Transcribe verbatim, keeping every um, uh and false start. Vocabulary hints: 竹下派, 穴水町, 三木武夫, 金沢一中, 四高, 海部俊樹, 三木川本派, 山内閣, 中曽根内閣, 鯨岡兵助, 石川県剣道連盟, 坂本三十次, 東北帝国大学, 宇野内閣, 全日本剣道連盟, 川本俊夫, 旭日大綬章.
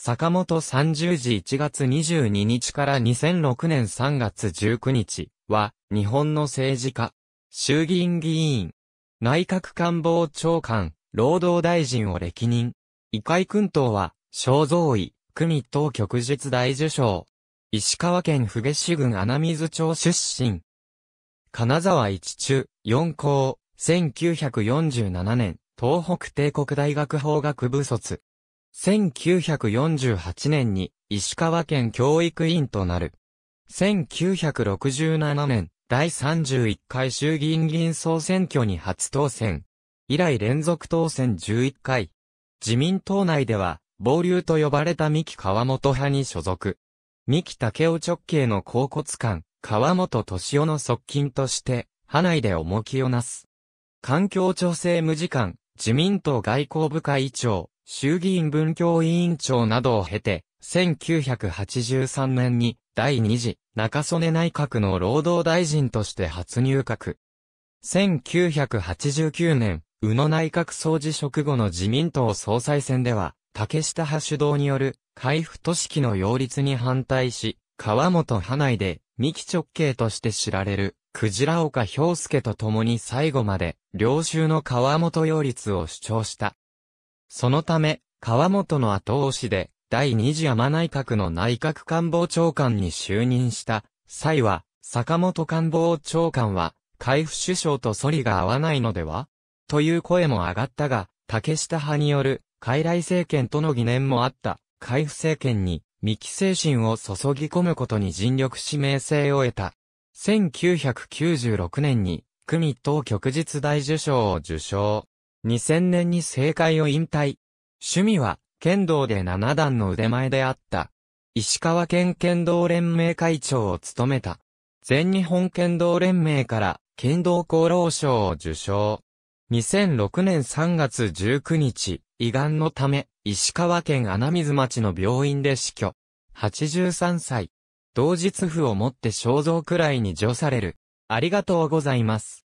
坂本さんじゅうじいちがつにじゅうににちからにせんろくねんさんがつじゅうくにちは日本の政治家、衆議院議員、内閣官房長官、労働大臣を歴任。異界薫陶は肖像位、組当旭日大綬章。石川県富士市郡穴水町出身。金沢一中、四高、せんきゅうひゃくよんじゅうななねん、東北帝国大学法学部卒。せんきゅうひゃくよんじゅうはちねんに石川県教育委員となる。せんきゅうひゃくろくじゅうななねん、だいさんじゅういっかい衆議院議員総選挙に初当選。以来連続当選じゅういっかい。自民党内では、暴流と呼ばれた三木川本派に所属。三木武夫直系の甲骨官、川本俊夫の側近として、派内で重きをなす。環境調整務次官、自民党外交部会長、衆議院文教委員長などを経て、せんきゅうひゃくはちじゅうさんねんにだいにじ中曽根内閣の労働大臣として初入閣。せんきゅうひゃくはちじゅうきゅうねん、宇野内閣総辞職後の自民党総裁選では、竹下派主導による海部俊樹の擁立に反対し、川本派内で三木直系として知られる鯨岡兵助と共に最後まで領袖の川本擁立を主張した。そのため、川本の後押しでだいにじ山内閣の内閣官房長官に就任した際は、坂本官房長官は海部首相と反りが合わないのではという声も上がったが、竹下派による傀儡政権との疑念もあった、海部政権に、三木精神を注ぎ込むことに尽力し名声を得た。せんきゅうひゃくきゅうじゅうろくねんに、組当旭日大綬章を受章。にせんねんに政界を引退。趣味は、剣道で七段の腕前であった。石川県剣道連盟会長を務めた。全日本剣道連盟から、剣道功労賞を受章。にせんろくねんさんがつじゅうくにち、胃がんのため、石川県穴水町の病院で死去。はちじゅうさんさい。同日符をもって肖像くらいに除される。ありがとうございます。